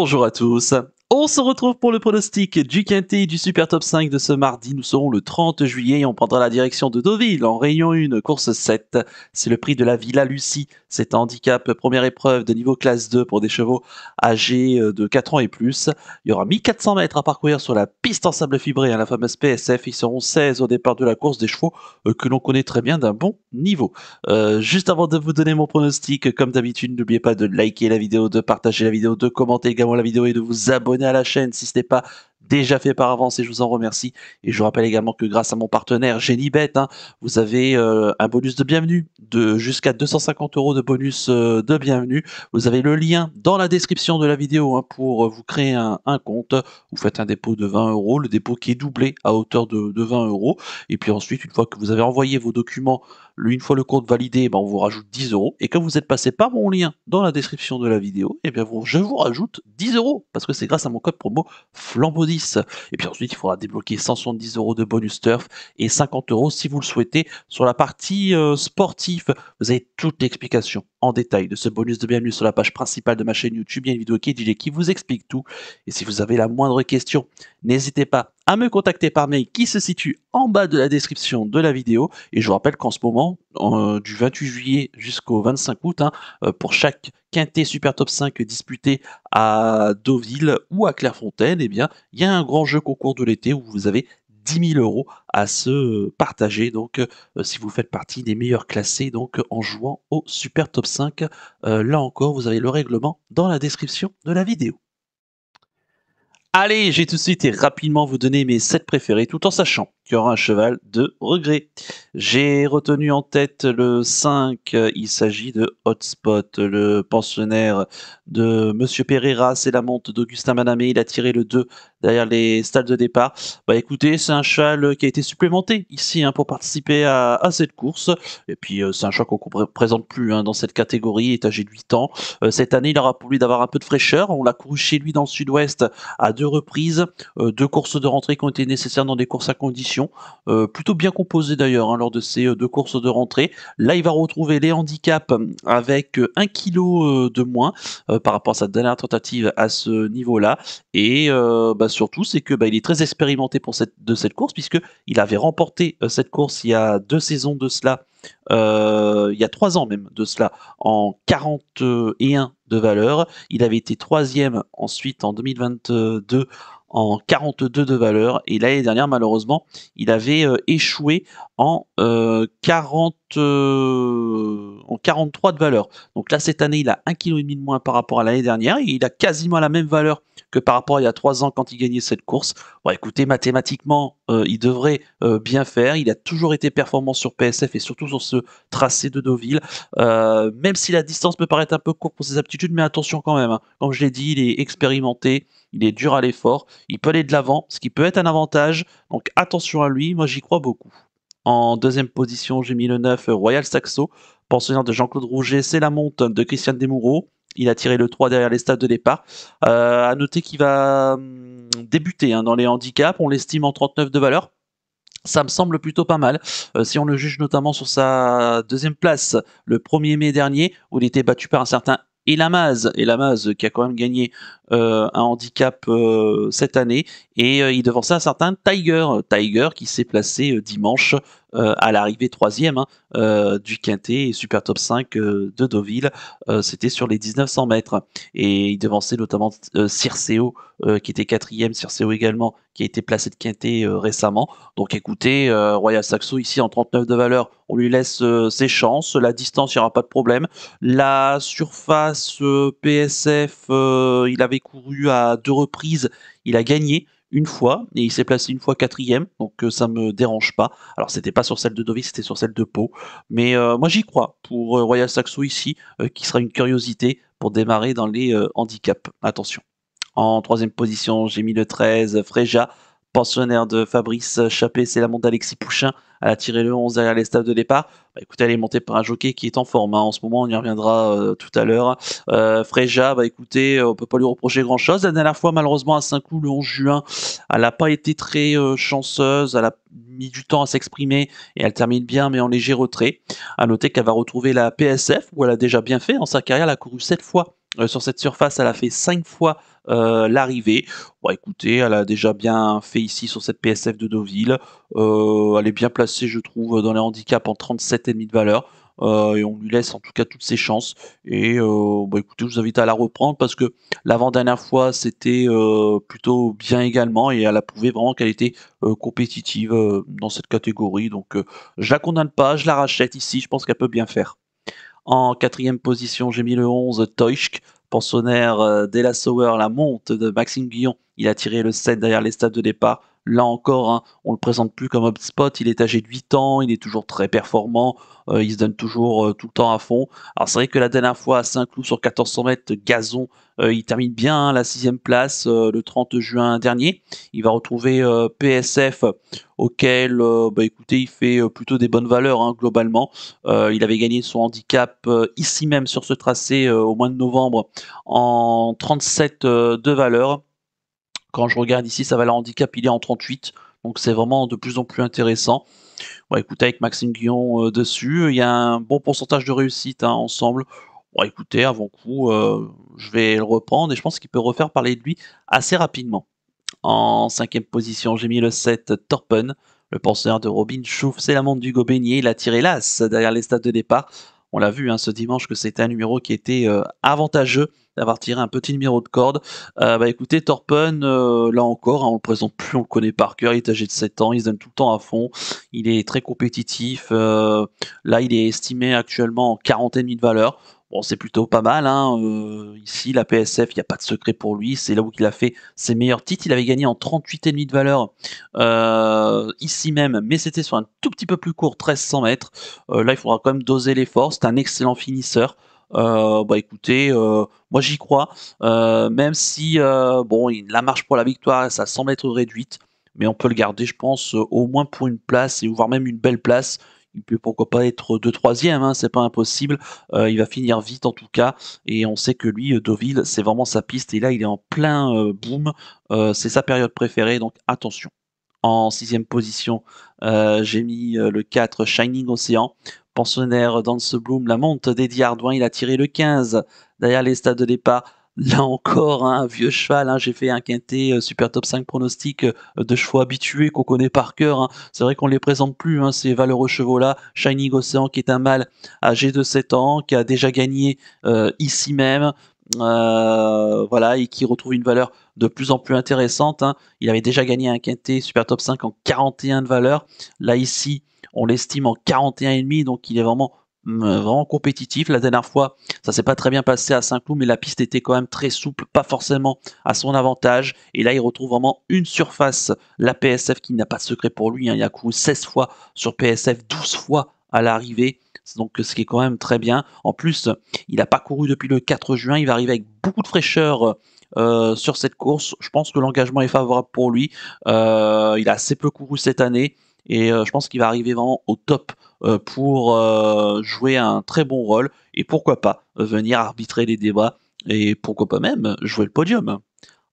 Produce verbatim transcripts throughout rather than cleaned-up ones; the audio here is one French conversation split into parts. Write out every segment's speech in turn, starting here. bonjour à tous. On se retrouve pour le pronostic du Quinté et du Super Top cinq de ce mardi. Nous serons le trente juillet et on prendra la direction de Deauville en Réunion un, course sept. C'est le prix de la Villa Lucie. C'est un handicap, première épreuve de niveau classe deux pour des chevaux âgés de quatre ans et plus. Il y aura mille quatre cents mètres à parcourir sur la piste en sable fibré, hein, la fameuse P S F. Ils seront seize au départ de la course, des chevaux euh, que l'on connaît très bien d'un bon niveau. Euh, juste avant de vous donner mon pronostic, comme d'habitude, n'oubliez pas de liker la vidéo, de partager la vidéo, de commenter également la vidéo et de vous abonner à la chaîne si ce n'est pas déjà fait par avance, et je vous en remercie. Et je vous rappelle également que grâce à mon partenaire Genybet, hein, vous avez euh, un bonus de bienvenue de jusqu'à deux cent cinquante euros de bonus euh, de bienvenue. Vous avez le lien dans la description de la vidéo, hein, pour vous créer un, un compte. Vous faites un dépôt de vingt euros, le dépôt qui est doublé à hauteur de, de vingt euros. Et puis ensuite, une fois que vous avez envoyé vos documents, une fois le compte validé, ben on vous rajoute dix euros. Et comme vous êtes passé par mon lien dans la description de la vidéo, et bien vous, je vous rajoute dix euros parce que c'est grâce à mon code promo Flambeau Turf. Et puis ensuite, il faudra débloquer cent soixante-dix euros de bonus turf et cinquante euros si vous le souhaitez sur la partie euh, sportive. Vous avez toute l'explication en détail de ce bonus de bienvenue sur la page principale de ma chaîne YouTube. Il y a une vidéo qui est D J qui vous explique tout. Et si vous avez la moindre question, n'hésitez pas à me contacter par mail qui se situe en bas de la description de la vidéo. Et je vous rappelle qu'en ce moment, euh, du vingt-huit juillet jusqu'au vingt-cinq août, hein, euh, pour chaque Quinté Super Top cinq disputé à Deauville ou à Clairefontaine, eh bien, il y a un grand jeu concours de l'été où vous avez dix mille euros à se partager. Donc, euh, si vous faites partie des meilleurs classés, donc en jouant au Super Top cinq, euh, là encore, vous avez le règlement dans la description de la vidéo. Allez, j'ai tout de suite et rapidement vous donner mes sept préférés, tout en sachant qu'il y aura un cheval de regret. J'ai retenu en tête le cinq, il s'agit de Hotspot, le pensionnaire de Monsieur Pereira. C'est la monte d'Augustin Manamé, il a tiré le deux derrière les stalles de départ. Bah écoutez, c'est un cheval qui a été supplémenté ici, hein, pour participer à, à cette course. Et puis euh, c'est un cheval qu'on ne présente plus, hein, dans cette catégorie, il est âgé de huit ans. Euh, cette année, il aura pour lui d'avoir un peu de fraîcheur. On l'a couru chez lui dans le sud-ouest à deux reprises, euh, deux courses de rentrée qui ont été nécessaires dans des courses à conditions, euh, plutôt bien composées d'ailleurs, hein, lors de ces euh, deux courses de rentrée. Là, il va retrouver les handicaps avec euh, un kilo euh, de moins euh, par rapport à sa dernière tentative à ce niveau-là. Et euh, bah, surtout, c'est que bah, il est très expérimenté pour cette, de cette course, puisque il avait remporté euh, cette course il y a deux saisons de cela, euh, il y a trois ans même de cela, en quarante et un de valeur. Il avait été troisième ensuite en deux mille vingt-deux en quarante-deux de valeur, et l'année dernière malheureusement il avait euh, échoué en, euh, quarante, euh, en quarante-trois de valeur. Donc là cette année il a un virgule cinq kilos de moins par rapport à l'année dernière, et il a quasiment la même valeur que par rapport à il y a trois ans quand il gagnait cette course. Bon écoutez, mathématiquement euh, il devrait euh, bien faire, il a toujours été performant sur P S F et surtout sur ce tracé de Deauville, euh, même si la distance peut paraître un peu courte pour ses aptitudes, mais attention quand même, hein. Comme je l'ai dit, il est expérimenté, il est dur à l'effort, il peut aller de l'avant, ce qui peut être un avantage, donc attention à lui, moi j'y crois beaucoup. En deuxième position, j'ai mis le neuf, Royal Saxo, pensionnaire de Jean-Claude Rouget. C'est la monte de Christiane Desmoureaux, il a tiré le trois derrière les stades de départ. Euh, à noter qu'il va hum, débuter, hein, dans les handicaps, on l'estime en trente-neuf de valeur. Ça me semble plutôt pas mal, euh, si on le juge notamment sur sa deuxième place le premier mai dernier, où il était battu par un certain Elamaz, Elamaz qui a quand même gagné euh, un handicap euh, cette année, et euh, il devançait un certain Tiger, Tiger qui s'est placé euh, dimanche euh, à l'arrivée troisième, hein, euh, du Quinté et Super Top cinq euh, de Deauville. Euh, c'était sur les mille neuf cents mètres, et il devançait notamment euh, Circeo euh, qui était quatrième, Circeo également qui a été placé de Quinté euh, récemment. Donc écoutez, euh, Royal Saxo ici en trente-neuf de valeur, on lui laisse euh, ses chances, la distance il n'y aura pas de problème, la surface euh, P S F, euh, il avait couru à deux reprises, il a gagné une fois, et il s'est placé une fois quatrième, donc euh, ça me dérange pas. Alors c'était pas sur celle de Deauville, c'était sur celle de Pau, mais euh, moi j'y crois pour euh, Royal Saxo ici, euh, qui sera une curiosité pour démarrer dans les euh, handicaps, attention. En troisième position, j'ai mis le treize, Freja, pensionnaire de Fabrice Chappé. C'est la monte d'Alexis Pouchin, elle a tiré le onze derrière les stables de départ. Bah, écoutez, elle est montée par un jockey qui est en forme, hein. En ce moment, on y reviendra euh, tout à l'heure. Euh, Freja, bah, écoutez, on peut pas lui reprocher grand-chose. La dernière fois, malheureusement, à Saint-Cloud, le onze juin, elle n'a pas été très euh, chanceuse. Elle a mis du temps à s'exprimer et elle termine bien, mais en léger retrait. À noter qu'elle va retrouver la P S F, où elle a déjà bien fait. En sa carrière, elle a couru sept fois Euh, sur cette surface, elle a fait cinq fois euh, l'arrivée. Bon, écoutez, elle a déjà bien fait ici sur cette P S F de Deauville. Euh, elle est bien placée, je trouve, dans les handicaps en trente-sept virgule cinq de valeur. Euh, et on lui laisse en tout cas toutes ses chances. Et euh, bah, écoutez, je vous invite à la reprendre parce que l'avant-dernière fois, c'était euh, plutôt bien également. Et elle a prouvé vraiment qu'elle était euh, compétitive euh, dans cette catégorie. Donc, euh, je la condamne pas, je la rachète ici. Je pense qu'elle peut bien faire. En quatrième position, j'ai mis le onze, Toischk, pensionnaire d'Ella Sauer, la monte de Maxime Guillon. Il a tiré le sept derrière les stades de départ. Là encore, hein, on ne le présente plus comme Hotspot. Il est âgé de huit ans, il est toujours très performant, euh, il se donne toujours euh, tout le temps à fond. Alors c'est vrai que la dernière fois à Saint-Cloud sur mille quatre cents mètres, gazon, euh, il termine bien hein, la sixième place euh, le trente juin dernier. Il va retrouver euh, P S F, auquel euh, bah, écoutez, il fait euh, plutôt des bonnes valeurs hein, globalement. Euh, il avait gagné son handicap euh, ici même sur ce tracé euh, au mois de novembre en trente-sept euh, de valeur. Quand je regarde ici, sa valeur handicap, il est en trente-huit. Donc c'est vraiment de plus en plus intéressant. Bon, écoutez, avec Maxime Guillon euh, dessus, il y a un bon pourcentage de réussite hein, ensemble. Bon, écoutez, avant coup, euh, je vais le reprendre et je pense qu'il peut refaire parler de lui assez rapidement. En cinquième position, j'ai mis le sept, Torpen, le pensionnaire de Robin Chouffe. C'est la montre du Gobenier. Il a tiré l'as derrière les stades de départ. On l'a vu hein, ce dimanche que c'était un numéro qui était euh, avantageux d'avoir tiré un petit numéro de corde. Euh, bah, écoutez, Torpen, euh, là encore, hein, on ne le présente plus, on le connaît par cœur. Il est âgé de sept ans, il se donne tout le temps à fond. Il est très compétitif. Euh, là, il est estimé actuellement en quarante virgule cinq de valeur. Bon, c'est plutôt pas mal. Hein. Euh, ici, la P S F, il n'y a pas de secret pour lui. C'est là où il a fait ses meilleurs titres. Il avait gagné en trente-huit virgule cinq de valeur euh, ici même, mais c'était sur un tout petit peu plus court, mille trois cents mètres. Euh, là, il faudra quand même doser l'effort. C'est un excellent finisseur. Euh, bah écoutez, euh, moi j'y crois. Euh, même si euh, bon, la marche pour la victoire, ça semble être réduite, mais on peut le garder, je pense, euh, au moins pour une place, et voire même une belle place. Il peut pourquoi pas être deux troisième, hein, c'est pas impossible. Euh, il va finir vite en tout cas. Et on sait que lui, Deauville, c'est vraiment sa piste. Et là, il est en plein euh, boom. Euh, c'est sa période préférée, donc attention. En sixième position, euh, j'ai mis euh, le quatre, Shining Ocean. Pensionnaire d'Anse Bloom, la monte Dédy Ardouin. Il a tiré le quinze derrière les stades de départ. Là encore, un hein, vieux cheval, hein, j'ai fait un quinté euh, super top cinq pronostic euh, de chevaux habitués qu'on connaît par cœur. Hein. C'est vrai qu'on ne les présente plus, hein, ces valeureux chevaux-là. Shining Ocean, qui est un mâle âgé de sept ans, qui a déjà gagné euh, ici même, euh, voilà, et qui retrouve une valeur de plus en plus intéressante. Hein. Il avait déjà gagné un quinté super top cinq en quarante et un de valeur. Là, ici, on l'estime en quarante et un virgule cinq, donc il est vraiment... vraiment compétitif. La dernière fois, ça s'est pas très bien passé à Saint-Cloud, mais la piste était quand même très souple, pas forcément à son avantage. Et là, il retrouve vraiment une surface, la P S F, qui n'a pas de secret pour lui. Hein. Il a couru seize fois sur P S F, douze fois à l'arrivée. Donc, ce qui est quand même très bien. En plus, il n'a pas couru depuis le quatre juin. Il va arriver avec beaucoup de fraîcheur euh, sur cette course. Je pense que l'engagement est favorable pour lui. Euh, il a assez peu couru cette année. Et euh, je pense qu'il va arriver vraiment au top euh, pour euh, jouer un très bon rôle. Et pourquoi pas euh, venir arbitrer les débats. Et pourquoi pas même jouer le podium.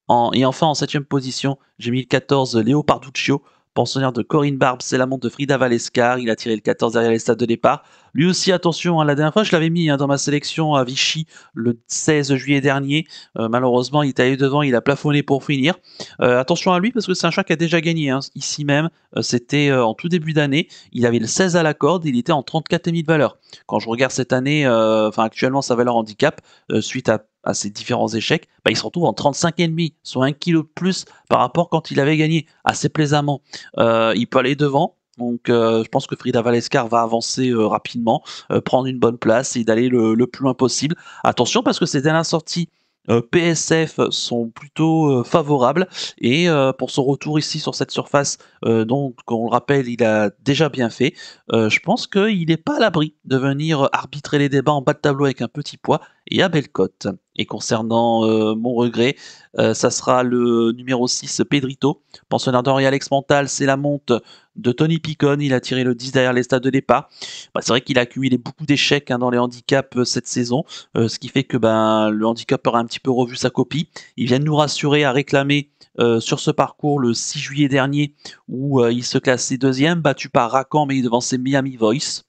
En, et enfin, en septième position, j'ai mis le quatorze, Léopard Duccio, pensionnaire de Corinne Barbe. C'est la montre de Frida Valescar. Il a tiré le quatorze derrière les stades de départ. Lui aussi, attention, hein, la dernière fois, je l'avais mis hein, dans ma sélection à Vichy le seize juillet dernier. Euh, malheureusement, il est allé devant, il a plafonné pour finir. Euh, attention à lui, parce que c'est un cheval qui a déjà gagné. Hein, ici même, euh, c'était euh, en tout début d'année. Il avait le seize à la corde, il était en trente-quatre virgule cinq de valeur. Quand je regarde cette année, euh, enfin actuellement, sa valeur handicap, euh, suite à à ses différents échecs, bah, il se retrouve en trente-cinq virgule cinq, soit un kilo de plus par rapport quand il avait gagné, assez plaisamment. Euh, il peut aller devant, donc euh, je pense que Frida Valescar va avancer euh, rapidement, euh, prendre une bonne place et d'aller le, le plus loin possible. Attention, parce que ces dernières sorties euh, P S F sont plutôt euh, favorables, et euh, pour son retour ici sur cette surface, euh, donc on le rappelle, il a déjà bien fait, euh, je pense qu'il n'est pas à l'abri de venir arbitrer les débats en bas de tableau avec un petit poids, et à belle cote. Et concernant euh, mon regret, euh, ça sera le numéro six, Pedrito, pensionnaire de Royal Saxo. C'est la monte de Tony Picon. Il a tiré le dix derrière les stades de départ. Bah, c'est vrai qu'il a accumulé beaucoup d'échecs hein, dans les handicaps euh, cette saison, euh, ce qui fait que ben, le handicap aura un petit peu revu sa copie. Il vient de nous rassurer à réclamer euh, sur ce parcours le six juillet dernier, où euh, il se classait deuxième, battu par Racan, mais devant ses Miami Voice.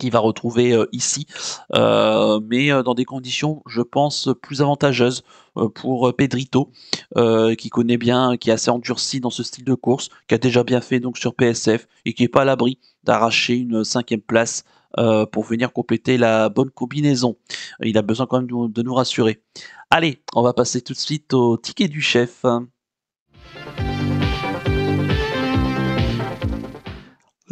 qu'il va retrouver euh, ici, euh, mais euh, dans des conditions, je pense, plus avantageuses euh, pour euh, Pedrito, euh, qui connaît bien, qui est assez endurci dans ce style de course, qui a déjà bien fait donc sur P S F, et qui n'est pas à l'abri d'arracher une cinquième place euh, pour venir compléter la bonne combinaison. Il a besoin quand même de nous, de nous rassurer. Allez, on va passer tout de suite au ticket du chef.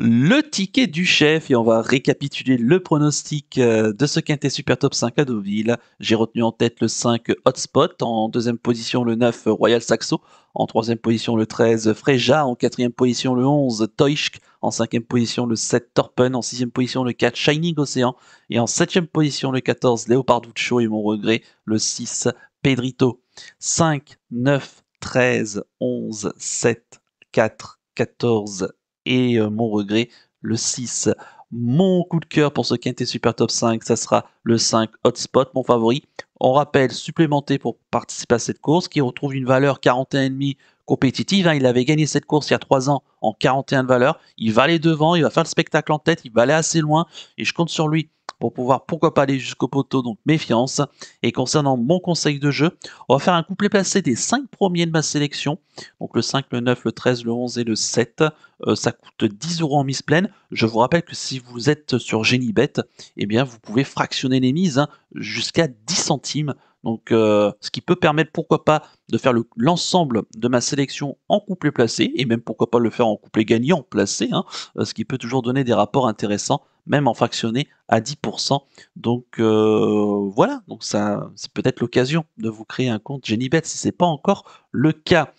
Le ticket du chef, et on va récapituler le pronostic de ce quintet Super Top cinq à Deauville. J'ai retenu en tête le cinq Hotspot, en deuxième position le neuf Royal Saxo, en troisième position le treize Freja, en quatrième position le onze Toischk, en cinquième position le sept Torpen, en sixième position le quatre Shining Ocean, et en septième position le quatorze Léopard Duccio, et mon regret le six Pedrito. cinq, neuf, treize, onze, sept, quatre, quatorze, et euh, mon regret, le six. Mon coup de cœur pour ce quintet Super Top cinq, ça sera le cinq Hotspot, mon favori. On rappelle, supplémenté pour participer à cette course, qui retrouve une valeur quarante et un virgule cinq compétitive. Hein. Il avait gagné cette course il y a trois ans en quarante et un de valeur. Il va aller devant, il va faire le spectacle en tête, il va aller assez loin. Et je compte sur lui pour pouvoir, pourquoi pas, aller jusqu'au poteau, donc méfiance. Et concernant mon conseil de jeu, on va faire un couplet placé des cinq premiers de ma sélection. Donc le cinq, le neuf, le treize, le onze et le sept. Euh, ça coûte dix euros en mise pleine. Je vous rappelle que si vous êtes sur Genybet, eh bien vous pouvez fractionner les mises hein, jusqu'à dix centimes. Donc euh, ce qui peut permettre, pourquoi pas, de faire l'ensemble le, de ma sélection en couplet placé, et même pourquoi pas le faire en couplet gagnant placé, hein, ce qui peut toujours donner des rapports intéressants, même en fractionné à dix pour cent. Donc euh, voilà, donc ça c'est peut-être l'occasion de vous créer un compte Genybet si ce n'est pas encore le cas.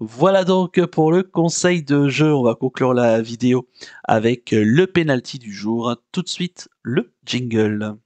Voilà donc pour le conseil de jeu. On va conclure la vidéo avec le penalty du jour. Tout de suite, le jingle.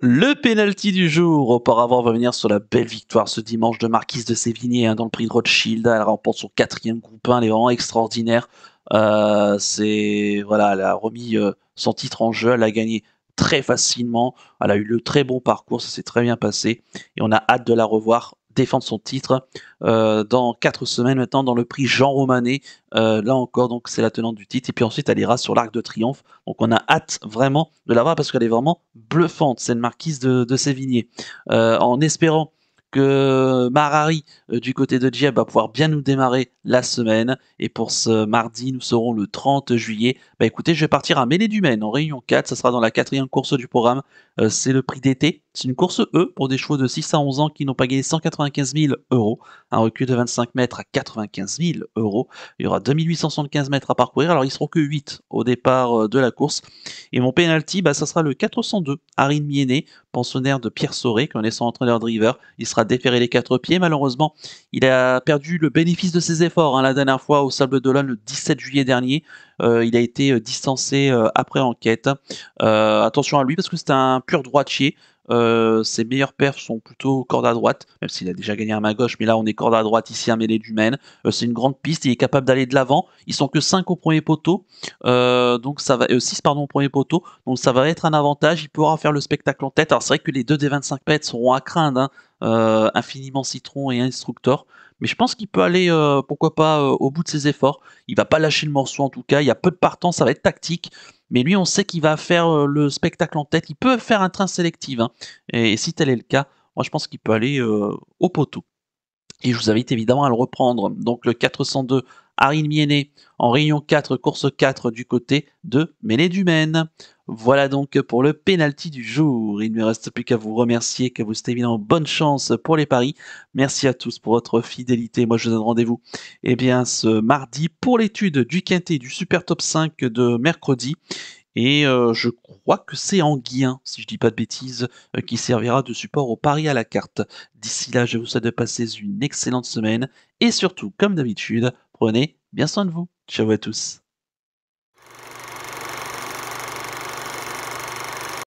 Le penalty du jour. Auparavant, on va venir sur la belle victoire ce dimanche de Marquise de Sévigné hein, dans le prix de Rothschild. Elle remporte son quatrième groupe un, elle est vraiment extraordinaire. Euh, c'est voilà, elle a remis euh, son titre en jeu, elle a gagné très facilement. Elle a eu le très bon parcours, ça s'est très bien passé. Et on a hâte de la revoir défendre son titre euh, dans quatre semaines maintenant dans le prix Jean Romanet. Euh, là encore, donc c'est la tenante du titre. Et puis ensuite, elle ira sur l'Arc de Triomphe. Donc on a hâte vraiment de la voir parce qu'elle est vraiment bluffante, cette Marquise de, de Sévigné. Euh, en espérant que Marari euh, du côté de Dieppe va pouvoir bien nous démarrer la semaine. Et pour ce mardi, nous serons le trente juillet. Bah écoutez, je vais partir à Mêlée-du-Maine en Réunion quatre. Ça sera dans la quatrième course du programme. Euh, c'est le prix d'été. C'est une course E pour des chevaux de six à onze ans qui n'ont pas gagné cent quatre-vingt-quinze mille euros. Un recul de vingt-cinq mètres à quatre-vingt-quinze mille euros. Il y aura deux mille huit cent soixante-quinze mètres à parcourir. Alors ils seront que huit au départ de la course. Et mon penalty, bah, ça sera le quatre cent deux. Arine Miennet, pensionnaire de Pierre Sauré, connaissant entraîneur driver. Il sera déféré les quatre pieds. Malheureusement, il a perdu le bénéfice de ses efforts hein, la dernière fois au Sable d'Olonne le dix-sept juillet dernier. Euh, il a été distancé euh, après enquête. Euh, attention à lui parce que c'est un pur droitier. Euh, ses meilleures perfs sont plutôt corde à droite, même s'il a déjà gagné à main gauche, mais là on est corde à droite ici à Mêlée-du-Maine. Euh, c'est une grande piste, il est capable d'aller de l'avant. Ils sont que cinq au premier poteau, euh, donc ça va, euh, six pardon au premier poteau, donc ça va être un avantage. Il pourra faire le spectacle en tête. Alors c'est vrai que les deux des vingt-cinq mètres seront à craindre, hein, euh, infiniment citron et instructeur. Mais je pense qu'il peut aller, euh, pourquoi pas, euh, au bout de ses efforts. Il va pas lâcher le morceau en tout cas. Il y a peu de partants, ça va être tactique. Mais lui, on sait qu'il va faire euh, le spectacle en tête. Il peut faire un train sélectif. Hein. Et, et si tel est le cas, moi je pense qu'il peut aller euh, au poteau. Et je vous invite évidemment à le reprendre. Donc le quatre cent deux, Arine Miennet, en Réunion quatre, course quatre du côté de Mêlée-du-Maine. Voilà donc pour le pénalty du jour. Il ne me reste plus qu'à vous remercier, qu'à vous souhaiter évidemment bonne chance pour les paris. Merci à tous pour votre fidélité. Moi, je vous donne rendez-vous eh bien, ce mardi pour l'étude du quintet du Super Top cinq de mercredi. Et euh, je crois que c'est Anguien, si je ne dis pas de bêtises, euh, qui servira de support au pari à la carte. D'ici là, je vous souhaite de passer une excellente semaine. Et surtout, comme d'habitude, prenez bien soin de vous. Ciao à tous.